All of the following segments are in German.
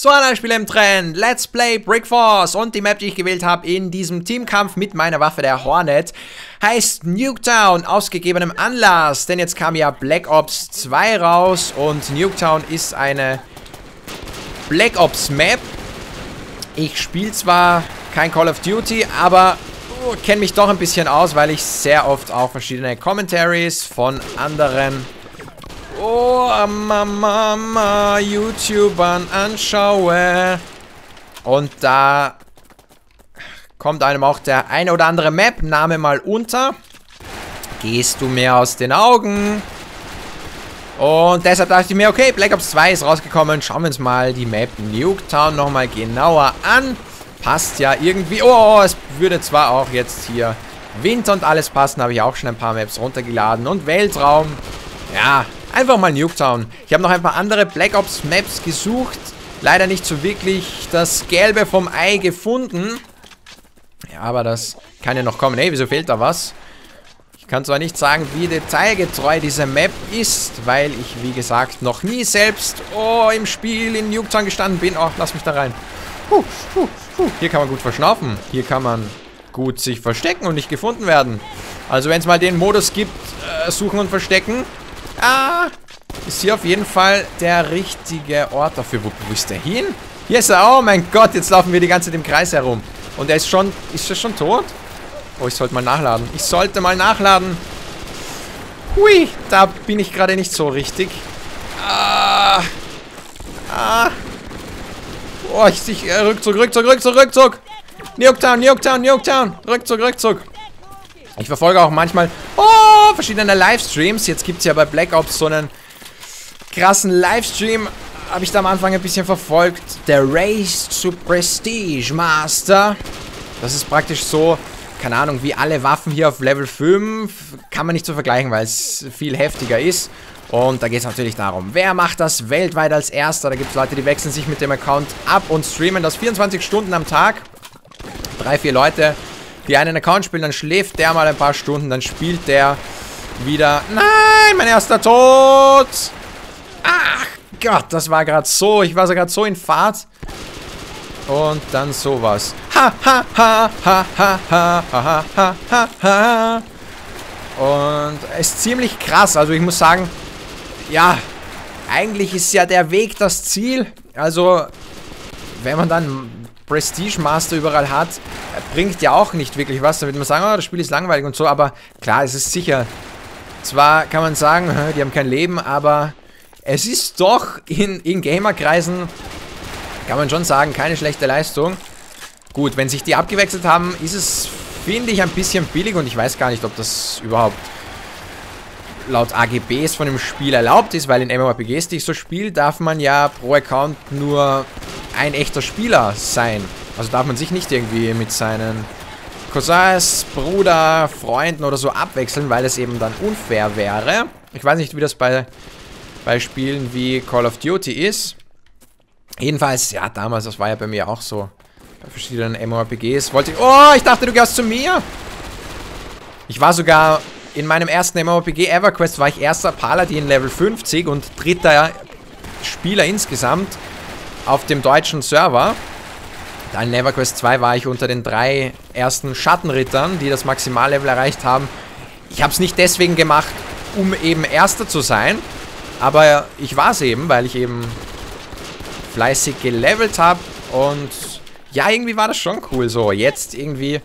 So, alle Spieler im Trend, Let's Play Brick Force, und die Map, die ich gewählt habe in diesem Teamkampf mit meiner Waffe, der Hornet, heißt Nuketown, aus gegebenem Anlass, denn jetzt kam ja Black Ops 2 raus und Nuketown ist eine Black Ops Map. Ich spiele zwar kein Call of Duty, aber kenne mich doch ein bisschen aus, weil ich sehr oft auch verschiedene Commentaries von anderen YouTubern anschaue. Und da kommt einem auch der eine oder andere Map-Name mal unter. Gehst du mir aus den Augen? Und deshalb dachte ich mir, okay, Black Ops 2 ist rausgekommen. Schauen wir uns mal die Map Nuketown nochmal genauer an. Passt ja irgendwie. Oh, es würde zwar auch jetzt hier Winter und alles passen. Habe ich auch schon ein paar Maps runtergeladen. Und Weltraum. Ja, einfach mal Nuketown. Ich habe noch ein paar andere Black Ops Maps gesucht. Leider nicht so wirklich das Gelbe vom Ei gefunden. Ja, aber das kann ja noch kommen. Ey, wieso fehlt da was? Ich kann zwar nicht sagen, wie detailgetreu diese Map ist, weil ich, wie gesagt, noch nie selbst im Spiel in Nuketown gestanden bin. Oh, lass mich da rein. Hier kann man gut verschnaufen. Hier kann man gut sich verstecken und nicht gefunden werden. Also wenn es mal den Modus gibt, suchen und verstecken. Ah, ist hier auf jeden Fall der richtige Ort dafür. Wo ist der hin? Hier ist er. Oh mein Gott, jetzt laufen wir die ganze Zeit im Kreis herum. Und er ist schon... Ist er schon tot? Oh, ich sollte mal nachladen. Ich sollte mal nachladen. Hui, da bin ich gerade nicht so richtig. Oh, Rückzug, Rückzug, Rückzug, Rückzug. Nuketown, Nuketown, Nuketown. Rückzug, Rückzug. Ich verfolge auch manchmal verschiedene Livestreams. Jetzt gibt es ja bei Black Ops so einen krassen Livestream. Habe ich da am Anfang ein bisschen verfolgt. Der Race to Prestige Master. Das ist praktisch so, keine Ahnung, wie alle Waffen hier auf Level 5. Kann man nicht so vergleichen, weil es viel heftiger ist. Und da geht es natürlich darum, wer macht das weltweit als Erster. Da gibt es Leute, die wechseln sich mit dem Account ab und streamen das 24 Stunden am Tag. 3, 4 Leute, die einen Account spielen, dann schläft der mal ein paar Stunden, dann spielt der wieder. Nein, mein erster Tod! Ach Gott, das war gerade so. Ich war so gerade so in Fahrt. Und dann sowas. Ha, ha, ha, ha, ha, ha, ha, ha, ha, ha. Und es ist ziemlich krass. Also ich muss sagen, ja, eigentlich ist ja der Weg das Ziel. Also, wenn man dann Prestige Master überall hat, bringt ja auch nicht wirklich was, damit man sagen, oh, das Spiel ist langweilig und so, aber klar, es ist sicher. Zwar kann man sagen, die haben kein Leben, aber es ist doch in Gamerkreisen, kann man schon sagen, keine schlechte Leistung. Gut, wenn sich die abgewechselt haben, ist es, finde ich, ein bisschen billig, und ich weiß gar nicht, ob das überhaupt laut AGBs von dem Spiel erlaubt ist, weil in MMORPGs, die ich so spiele, darf man ja pro Account nur ein echter Spieler sein. Also darf man sich nicht irgendwie mit seinen Cousins, Bruder, Freunden oder so abwechseln, weil es eben dann unfair wäre. Ich weiß nicht, wie das bei Spielen wie Call of Duty ist. Jedenfalls, ja, damals, das war ja bei mir auch so. Bei verschiedenen MMORPGs wollte ich... Oh, ich dachte, du gehst zu mir! Ich war sogar... In meinem ersten MMORPG EverQuest war ich erster Paladin Level 50 und dritter Spieler insgesamt auf dem deutschen Server. Dann in EverQuest 2 war ich unter den 3 ersten Schattenrittern, die das Maximallevel erreicht haben. Ich habe es nicht deswegen gemacht, um eben erster zu sein, aber ich war es eben, weil ich eben fleißig gelevelt habe, und ja, irgendwie war das schon cool so. Jetzt irgendwie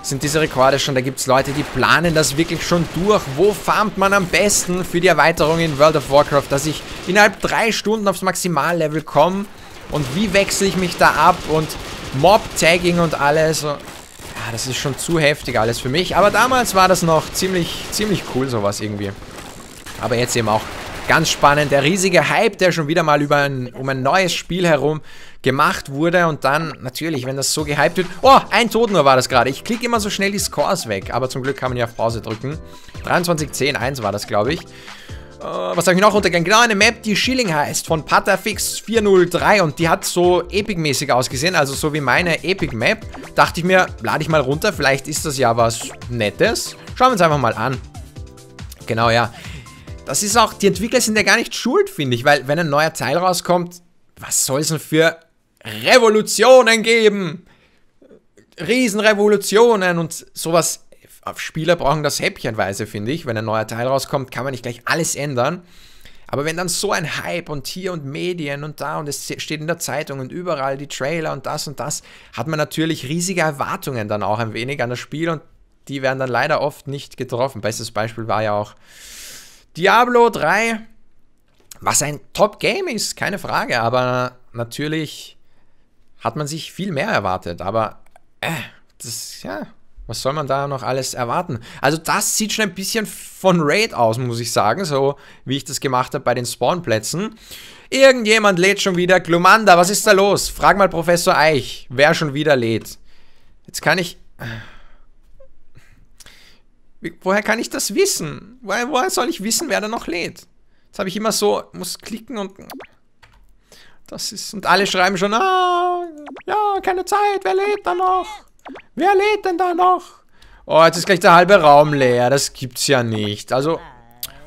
sind diese Rekorde schon, da gibt es Leute, die planen das wirklich schon durch. Wo farmt man am besten für die Erweiterung in World of Warcraft, dass ich innerhalb 3 Stunden aufs Maximallevel komme? Und wie wechsle ich mich da ab? Und Mob-Tagging und alles. Ja, das ist schon zu heftig alles für mich. Aber damals war das noch ziemlich cool sowas irgendwie. Aber jetzt eben auch ganz spannend. Der riesige Hype, der schon wieder mal um ein neues Spiel herum gemacht wurde. Und dann, natürlich, wenn das so gehypt wird... Oh, ein Tod nur war das gerade. Ich klicke immer so schnell die Scores weg. Aber zum Glück kann man ja auf Pause drücken. 23, 10, 1 war das, glaube ich. Was habe ich noch runtergegangen? Genau, eine Map, die Schilling heißt. Von Patafix 403. Und die hat so Epic-mäßig ausgesehen. Also so wie meine Epic-Map. Dachte ich mir, lade ich mal runter. Vielleicht ist das ja was Nettes. Schauen wir uns einfach mal an. Genau, ja. Das ist auch, die Entwickler sind ja gar nicht schuld, finde ich, weil wenn ein neuer Teil rauskommt, was soll es denn für Revolutionen geben. Riesenrevolutionen und sowas. Spieler brauchen das häppchenweise, finde ich. Wenn ein neuer Teil rauskommt, kann man nicht gleich alles ändern. Aber wenn dann so ein Hype und hier und Medien und da und es steht in der Zeitung und überall die Trailer und das, hat man natürlich riesige Erwartungen dann auch ein wenig an das Spiel und die werden dann leider oft nicht getroffen. Bestes Beispiel war ja auch Diablo 3, was ein Top-Game ist, keine Frage, aber natürlich hat man sich viel mehr erwartet, aber das, ja, was soll man da noch alles erwarten? Also das sieht schon ein bisschen von Raid aus, muss ich sagen, so wie ich das gemacht habe bei den Spawnplätzen. Irgendjemand lädt schon wieder. Glumanda, was ist da los? Frag mal Professor Eich, wer schon wieder lädt. Jetzt kann ich... Woher kann ich das wissen? Woher soll ich wissen, wer da noch lädt? Jetzt habe ich immer so, muss klicken und... Das ist... Und alle schreiben schon, ah, ja, keine Zeit, wer lädt da noch? Wer lädt denn da noch? Oh, jetzt ist gleich der halbe Raum leer. Das gibt's ja nicht. Also,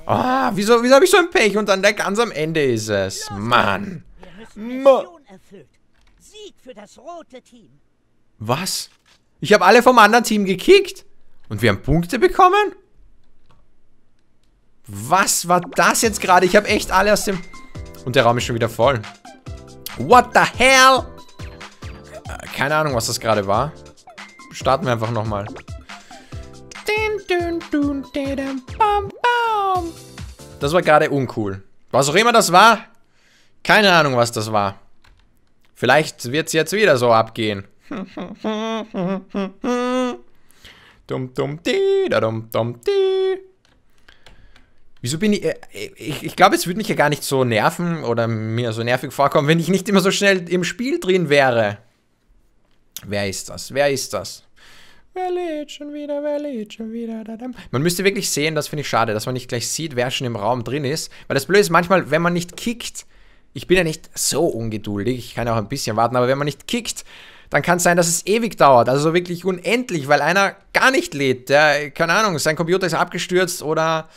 oh, wieso habe ich so ein Pech? Und dann ganz am Ende ist es. Mann. Was? Ich habe alle vom anderen Team gekickt? Und wir haben Punkte bekommen? Was war das jetzt gerade? Ich habe echt alle aus dem... Und der Raum ist schon wieder voll. What the hell? Keine Ahnung, was das gerade war. Starten wir einfach nochmal. Das war gerade uncool. Was auch immer das war. Keine Ahnung, was das war. Vielleicht wird es jetzt wieder so abgehen. Wieso bin ich... Ich glaube, es würde mich ja gar nicht so nerven oder mir so nervig vorkommen, wenn ich nicht immer so schnell im Spiel drin wäre. Wer ist das? Wer ist das? Wer lädt schon wieder? Wer lädt schon wieder? Man müsste wirklich sehen, das finde ich schade, dass man nicht gleich sieht, wer schon im Raum drin ist. Weil das Blöde ist manchmal, wenn man nicht kickt, ich bin ja nicht so ungeduldig, ich kann ja auch ein bisschen warten, aber wenn man nicht kickt, dann kann es sein, dass es ewig dauert. Also so wirklich unendlich, weil einer gar nicht lädt. Der, keine Ahnung, sein Computer ist abgestürzt oder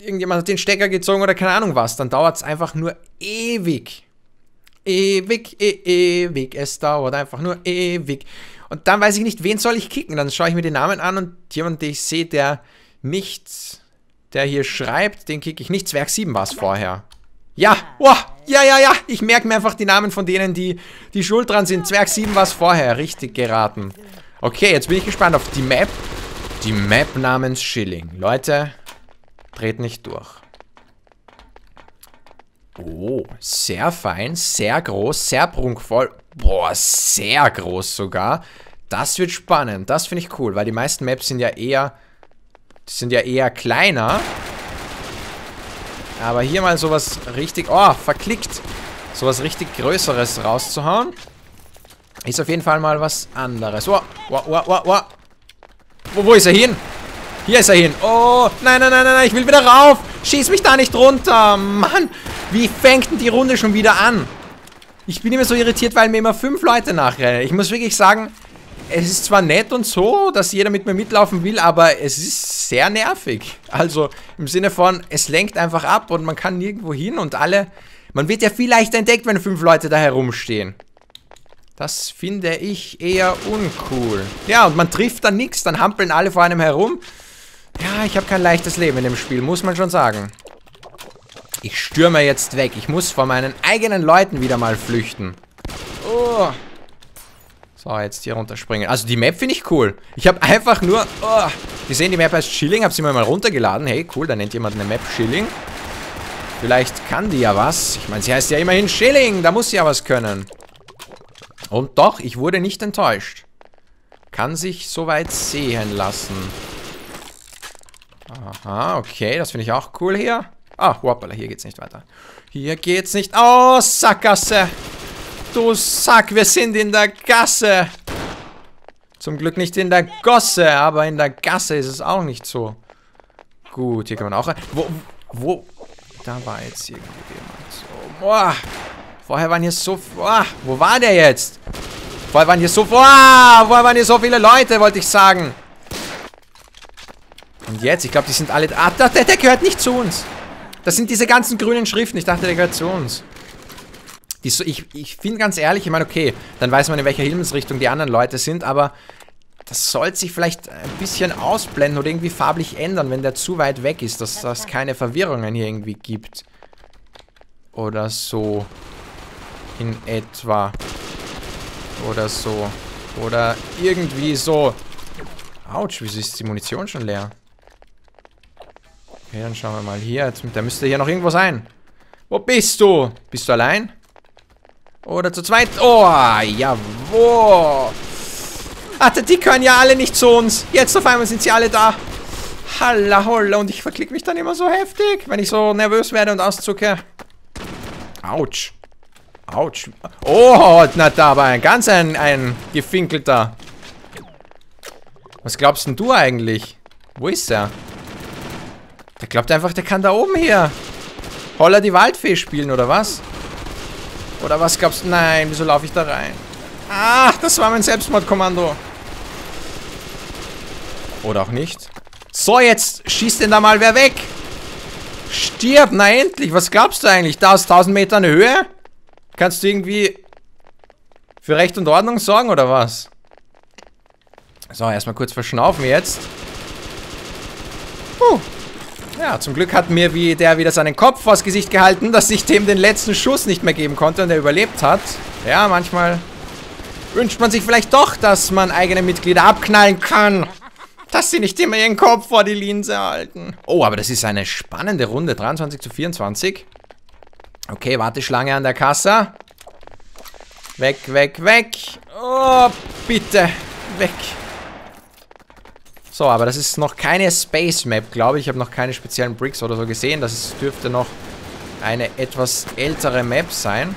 irgendjemand hat den Stecker gezogen oder keine Ahnung was. Dann dauert es einfach nur ewig. Ewig, ewig, es dauert einfach nur ewig. Und dann weiß ich nicht, wen soll ich kicken. Dann schaue ich mir den Namen an und jemand, den ich sehe, der nichts, der hier schreibt, den kicke ich nicht. Zwerg 7 war es vorher. Ja, oh, ja. Ich merke mir einfach die Namen von denen, die schuld dran sind. Zwerg 7 war es vorher. Richtig geraten. Okay, jetzt bin ich gespannt auf die Map. Die Map namens Schilling. Leute, dreht nicht durch. Oh, sehr fein, sehr groß, sehr prunkvoll. Boah, sehr groß sogar. Das wird spannend, das finde ich cool, weil die meisten Maps sind ja eher kleiner. Aber hier mal sowas richtig, oh, verklickt, sowas richtig Größeres rauszuhauen, ist auf jeden Fall mal was anderes. Oh, oh, oh, oh, oh. Wo ist er hin? Hier ist er hin. Oh, nein, ich will wieder rauf. Schieß mich da nicht runter. Mann, wie fängt denn die Runde schon wieder an? Ich bin immer so irritiert, weil mir immer 5 Leute nachrennen. Ich muss wirklich sagen, es ist zwar nett und so, dass jeder mit mir mitlaufen will, aber es ist sehr nervig. Also im Sinne von, es lenkt einfach ab und man kann nirgendwo hin und alle... Man wird ja viel leichter entdeckt, wenn 5 Leute da herumstehen. Das finde ich eher uncool. Ja, und man trifft dann nichts, dann hampeln alle vor einem herum. Ja, ich habe kein leichtes Leben in dem Spiel, muss man schon sagen. Ich stürme jetzt weg. Ich muss vor meinen eigenen Leuten wieder mal flüchten. Oh. So, jetzt hier runterspringen. Also die Map finde ich cool. Ich habe einfach nur... Oh, wir sehen, die Map heißt Schilling. Habe sie mir mal runtergeladen. Hey, cool, da nennt jemand eine Map Schilling. Vielleicht kann die ja was. Ich meine, sie heißt ja immerhin Schilling. Da muss sie ja was können. Und doch, ich wurde nicht enttäuscht. Kann sich soweit sehen lassen. Aha, okay, das finde ich auch cool hier. Ah, hoppala, hier geht's nicht weiter. Hier geht's nicht. Oh, Sackgasse. Du Sack, wir sind in der Gasse. Zum Glück nicht in der Gosse, aber in der Gasse ist es auch nicht so. Gut, hier kann man auch rein. Wo? Da war jetzt irgendjemand. Oh, boah. Vorher waren hier so... Boah, wo war der jetzt? Vorher waren hier so... Boah, vorher waren hier so viele Leute, wollte ich sagen. Und jetzt, ich glaube, die sind alle... Ah, der gehört nicht zu uns. Das sind diese ganzen grünen Schriften. Ich dachte, der gehört zu uns. Ich bin ganz ehrlich, ich meine, okay, dann weiß man, in welcher Himmelsrichtung die anderen Leute sind, aber das sollte sich vielleicht ein bisschen ausblenden oder irgendwie farblich ändern, wenn der zu weit weg ist, dass das keine Verwirrungen hier irgendwie gibt. Oder so. In etwa. Oder so. Oder irgendwie so. Autsch, wieso ist die Munition schon leer? Okay, dann schauen wir mal hier. Jetzt, der müsste hier noch irgendwo sein. Wo bist du? Bist du allein? Oder zu zweit? Oh, jawohl. Ach, die können ja alle nicht zu uns. Jetzt auf einmal sind sie alle da. Halla holla. Und ich verklicke mich dann immer so heftig, wenn ich so nervös werde und auszucke. Autsch. Autsch. Oh, na, da war ein ganz ein gefinkelter. Was glaubst denn du eigentlich? Wo ist er? Der glaubt einfach, der kann da oben hier Holla die Waldfee spielen, oder was? Oder was glaubst du? Nein, wieso laufe ich da rein? Ach, das war mein Selbstmordkommando. Oder auch nicht. So, jetzt schießt denn da mal wer weg. Stirb, na endlich. Was glaubst du eigentlich? Da aus 1000 Metern Höhe? Kannst du irgendwie für Recht und Ordnung sorgen, oder was? So, erstmal kurz verschnaufen jetzt. Ja, zum Glück hat mir der wieder seinen Kopf vors Gesicht gehalten, dass ich dem den letzten Schuss nicht mehr geben konnte und er überlebt hat. Ja, manchmal wünscht man sich vielleicht doch, dass man eigene Mitglieder abknallen kann. Dass sie nicht immer ihren Kopf vor die Linse halten. Oh, aber das ist eine spannende Runde. 23:24. Okay, Warteschlange an der Kasse. Weg, weg, weg. Oh, bitte. Weg. So, aber das ist noch keine Space Map, glaube ich. Ich habe noch keine speziellen Bricks oder so gesehen. Das dürfte noch eine etwas ältere Map sein.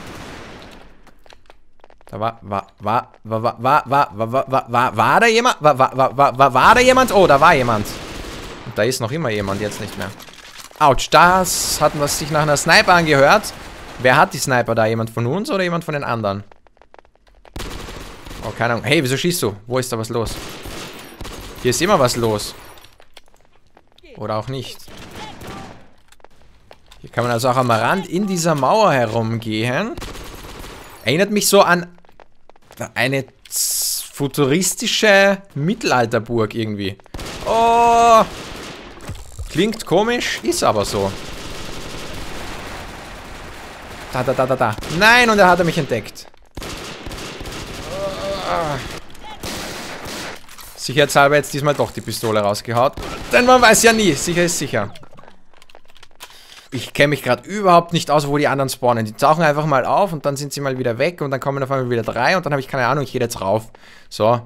Da war da jemand? Oh, da war jemand. Und da ist noch immer jemand, jetzt nicht mehr. Autsch, das hat was sich nach einer Sniper angehört. Wer hat die Sniper da? Jemand von uns oder jemand von den anderen? Oh, keine Ahnung. Hey, wieso schießt du? Wo ist da was los? Hier ist immer was los. Oder auch nicht. Hier kann man also auch am Rand in dieser Mauer herumgehen. Erinnert mich so an eine futuristische Mittelalterburg irgendwie. Oh! Klingt komisch, ist aber so. Da, da, da, da, da. Nein, und da hat er mich entdeckt. Sicherheitshalber jetzt diesmal doch die Pistole rausgehaut. Denn man weiß ja nie. Sicher ist sicher. Ich kenne mich gerade überhaupt nicht aus, wo die anderen spawnen. Die tauchen einfach mal auf und dann sind sie mal wieder weg und dann kommen auf einmal wieder drei und dann habe ich keine Ahnung, ich gehe jetzt rauf. So.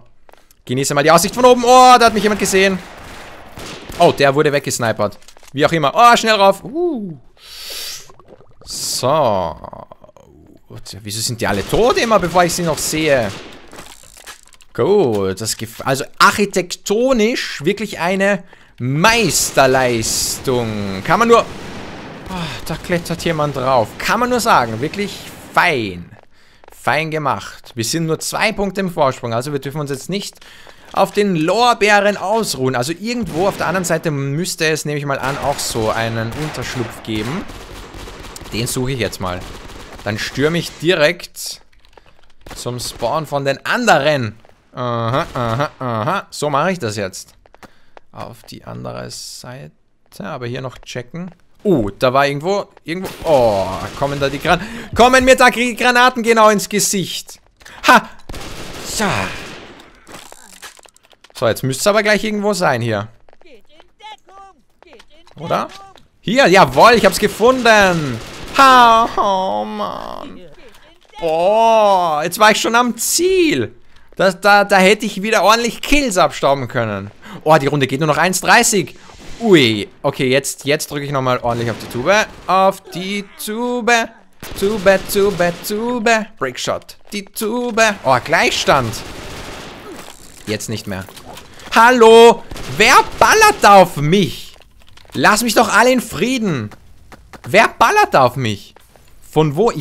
Genieße mal die Aussicht von oben. Oh, da hat mich jemand gesehen. Oh, der wurde weggesnipert. Wie auch immer. Oh, schnell rauf. So. Gut. Wieso sind die alle tot immer, bevor ich sie noch sehe? Gut. Also architektonisch wirklich eine Meisterleistung. Kann man nur... Oh, da klettert jemand drauf. Kann man nur sagen, wirklich fein. Fein gemacht. Wir sind nur 2 Punkte im Vorsprung, also wir dürfen uns jetzt nicht auf den Lorbeeren ausruhen. Also irgendwo auf der anderen Seite müsste es, nehme ich mal an, auch so einen Unterschlupf geben. Den suche ich jetzt mal. Dann stürme ich direkt zum Spawn von den anderen. Aha, aha, aha. So mache ich das jetzt. Auf die andere Seite. Aber hier noch checken. Da war irgendwo... Oh, kommen da die Granaten... Kommen mir da die Granaten genau ins Gesicht. Ha! Ja. So, jetzt müsste es aber gleich irgendwo sein hier. Oder? Hier, jawohl, ich hab's gefunden. Ha, oh, Mann. Boah, jetzt war ich schon am Ziel. Da hätte ich wieder ordentlich Kills abstauben können. Oh, die Runde geht nur noch 1:30. Ui, okay, jetzt drücke ich nochmal ordentlich auf die Tube. Auf die Tube. Tube, Tube, Tube. Breakshot. Die Tube. Oh, Gleichstand. Jetzt nicht mehr. Hallo, wer ballert da auf mich? Lass mich doch alle in Frieden. Wer ballert da auf mich? Von wo?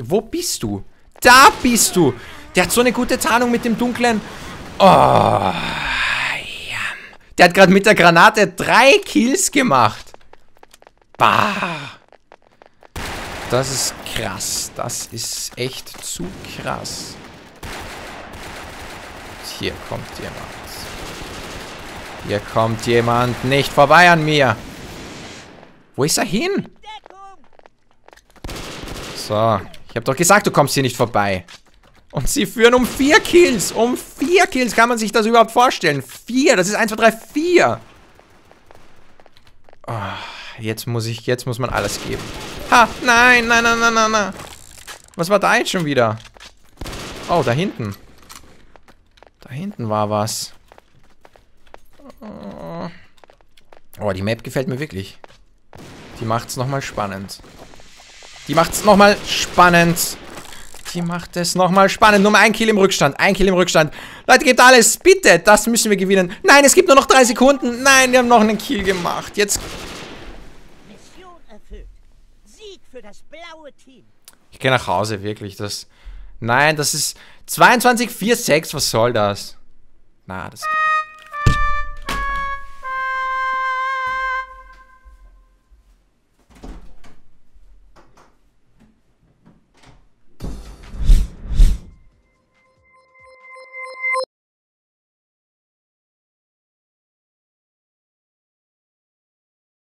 Wo bist du? Da bist du. Der hat so eine gute Tarnung mit dem dunklen... Oh... Der hat gerade mit der Granate 3 Kills gemacht. Bah. Das ist krass. Das ist echt zu krass. Hier kommt jemand. Hier kommt jemand. Nicht vorbei an mir. Wo ist er hin? So. Ich habe doch gesagt, du kommst hier nicht vorbei. Und sie führen um 4 Kills. Um 4 Kills. Kann man sich das überhaupt vorstellen? 4. Das ist 1, 2, 3, 4. Oh, jetzt muss man alles geben. Ha, nein, nein, nein, nein, nein, nein. Was war da jetzt schon wieder? Oh, da hinten. Da hinten war was. Oh, die Map gefällt mir wirklich. Die macht's nochmal spannend. Die macht's nochmal spannend. Die macht es nochmal spannend. Nur 1 Kill im Rückstand. 1 Kill im Rückstand. Leute, gebt alles. Bitte. Das müssen wir gewinnen. Nein, es gibt nur noch 3 Sekunden. Nein, wir haben noch einen Kill gemacht. Jetzt. Mission erfüllt. Sieg für das blaue Team. Ich gehe nach Hause, wirklich. Das. Nein, das ist 22:46. Was soll das? Na, das geht.